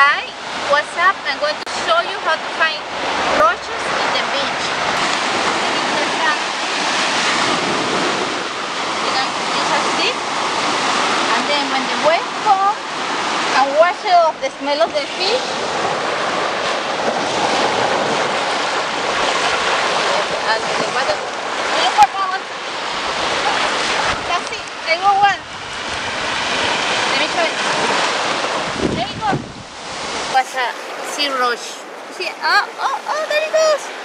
Hi, what's up? I'm going to show you how to find roaches in the beach. It's a stick, and then when the waves come and wash it off the smell of the fish, add the water. Look for one. That's it. I got one. Let me show you. There you go. What's a sea roach? See? Oh, there it goes.